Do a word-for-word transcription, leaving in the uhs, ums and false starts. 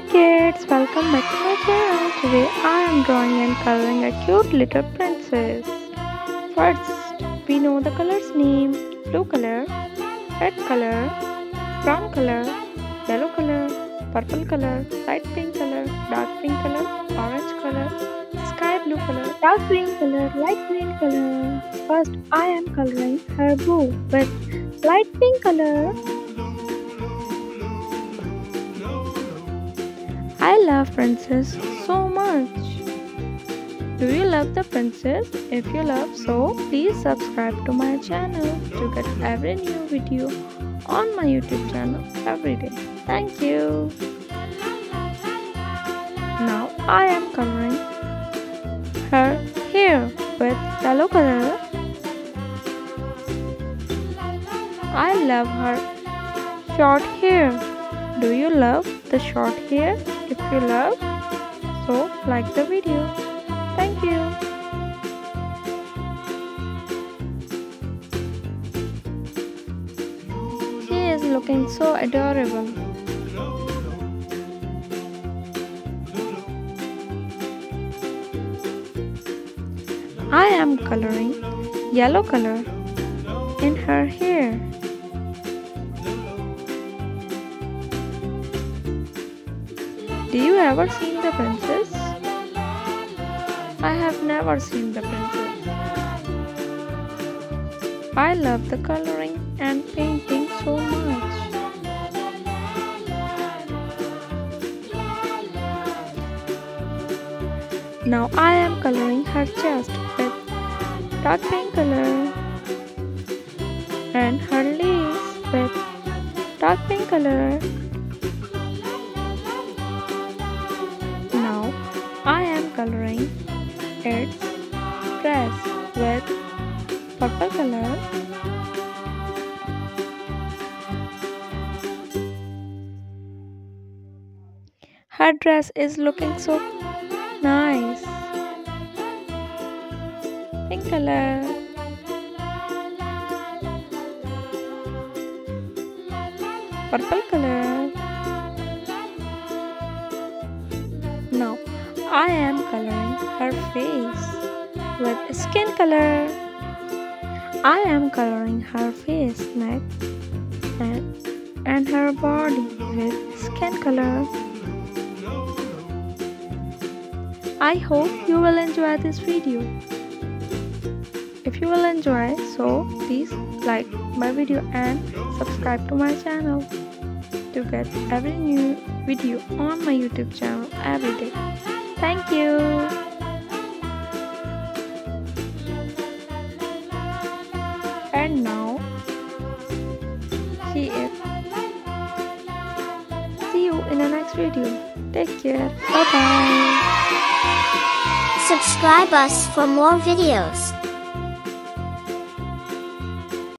Hi kids, welcome back to my channel. Today I am drawing and coloring a cute little princess. First, we know the colors name. Blue color, red color, brown color, yellow color, purple color, light pink color, dark pink color, orange color, sky blue color, dark green color, light green color. First, I am coloring her bow with light pink color. I love princess so much. Do you love the princess? If you love so, please subscribe to my channel to get every new video on my YouTube channel every day. Thank you. Now I am coloring her hair with yellow color. I love her short hair. Do you love the short hair? If you love, so like the video. Thank you. She is looking so adorable. I am coloring yellow color in her hair. Do you ever seen the princess? I have never seen the princess. I love the coloring and painting so much. Now I am coloring her chest with dark pink color and her legs with dark pink color. I am coloring its dress with purple color. Her dress is looking so nice. Pink color. Purple color. Now I am coloring her face with skin color. I am coloring her face, neck, and, and her body with skin color. I hope you will enjoy this video. If you will enjoy, so please like my video and subscribe to my channel to get every new video on my YouTube channel every day. Thank you. And now, see you. See you in the next video. Take care. Bye bye. Subscribe us for more videos.